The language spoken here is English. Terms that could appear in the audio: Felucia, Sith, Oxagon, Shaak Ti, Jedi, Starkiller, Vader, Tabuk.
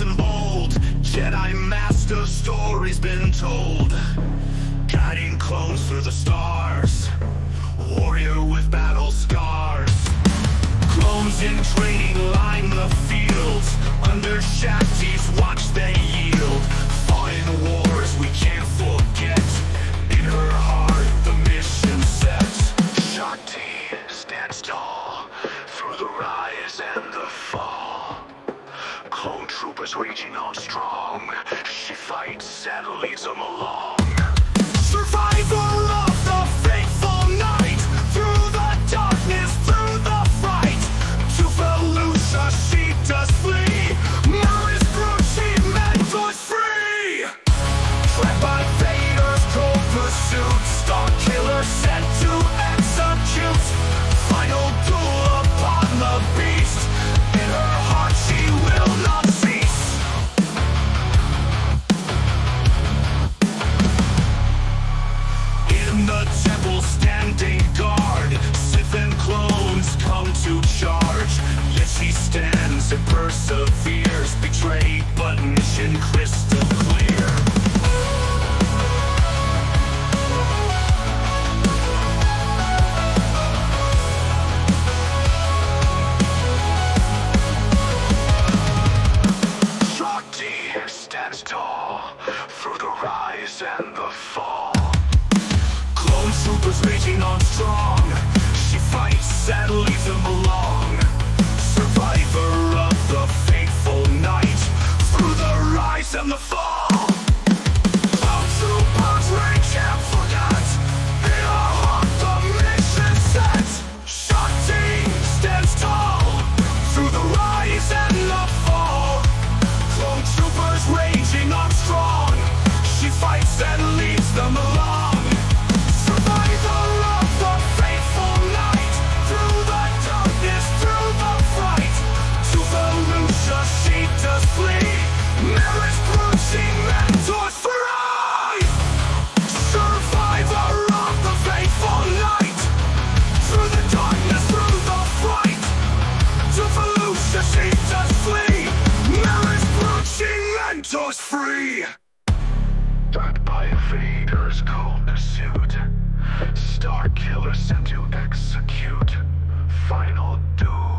and bold, Jedi Master stories been told. Guiding clones through the stars, warrior with battle scars. Clones in training line the fields, under Shaak Ti's watch they yield. Fought in wars we can't forget, in her heart the mission sets. Shaak Ti stands tall, through the rise and the fall. Clone troopers raging on strong, she fights and leads them along. Survivor of the fateful night, through the darkness, through the fright. To Felucia she does flee, now is through she meant was free. Trapped by Vader's cold pursuit, Starkiller sent to execute. Final duel upon the beast, in her heart she will not cease. In the temple standing guard, Sith and clones come to charge. Yet she stands and perseveres, betrayed but mission crystal clear. And the fall. Clone troopers raging on strong, she fights and leaves them along. Survivor of the fateful night, through the rise and the fall. Clone troopers rage and forgot, in our heart the mission set. Shaak Ti stands tall, through the rise and the fall. Clone troopers raging on strong, she fights and leads them along. Survivor of the fateful night, through the darkness, through the fright. To Felucia she does flee, now is bruising mentors free. Survivor of the fateful night, through the darkness, through the fright. To Felucia she does flee, now is bruising mentors free. Backed by Vader's cold pursuit, Starkiller sent to execute. Final doom.